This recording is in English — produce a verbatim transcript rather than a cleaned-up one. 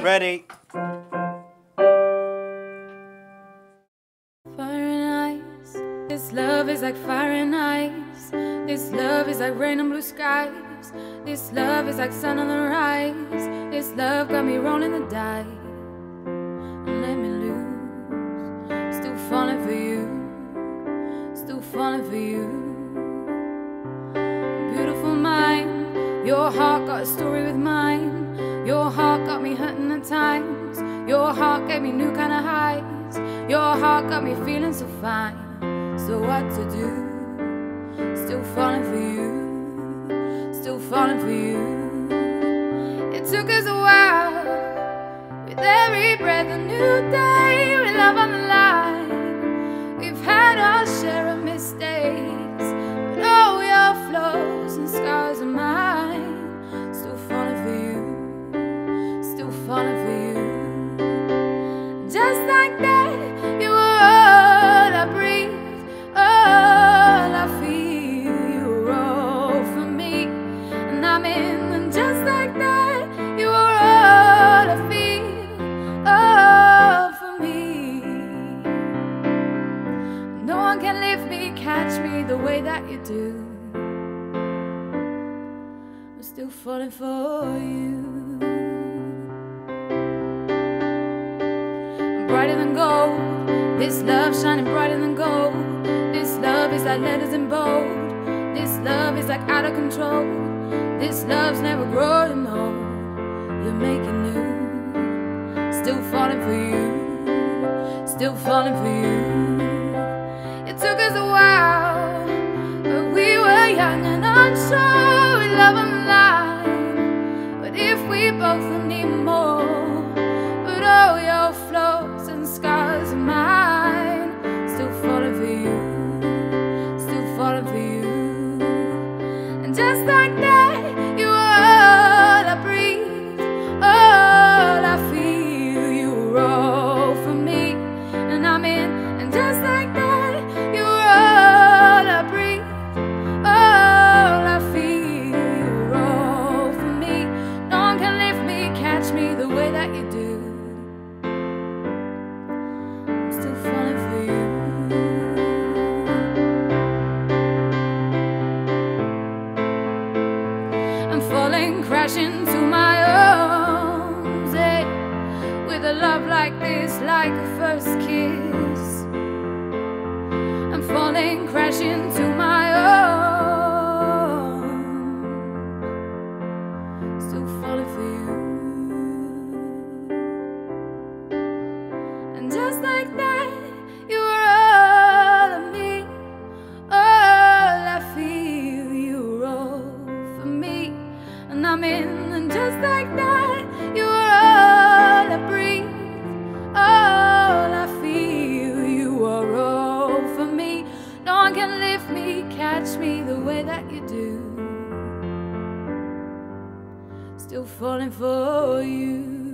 Ready. Fire and ice. This love is like fire and ice. This love is like rain and blue skies. This love is like sun on the rise. This love got me rolling the dice. Let me lose. Still falling for you. Still falling for you. Beautiful mind. Your heart got a story with mine. Your heart got me hurting at times. Your heart gave me new kind of highs. Your heart got me feeling so fine. So what to do? Still falling for you. Still falling for you. It took us a while. With every breath a new day. With love on the line. We've had our share of mistakes, but all your flaws and scars are mine. Still falling for you. Still falling for you. Just like that, you were all I breathe, all I feel. You were all for me, and I'm in. And just like that, you were all I feel, all for me. No one can lift me, catch me the way that you do. I'm still falling for you. Brighter than gold, this love shining brighter than gold. This love is like letters in bold. This love is like out of control. This love's never growing old. You're making new. Still falling for you. Still falling for you. It took us a while, but we were young and unsure. We love on the line, but if we both need more, but oh, your flow. Scars of mine, still falling for you, still falling for you. And just like that, you were all I breathe, all I feel. You were all for me, and I'm in. And just like that, you were all I breathe, all I feel. You were all for me. No one can lift me, catch me the way that you do. Crashing to my arms, eh? With a love like this, like a first kiss. I'm falling, crashing to my arms. Still falling for you. And just like that, you were all of me, all I feel. You were all for me. And I'm in, and just like that, you were all I breathe, all I feel. You were all for me. No one can lift me, catch me the way that you do. Still falling for you.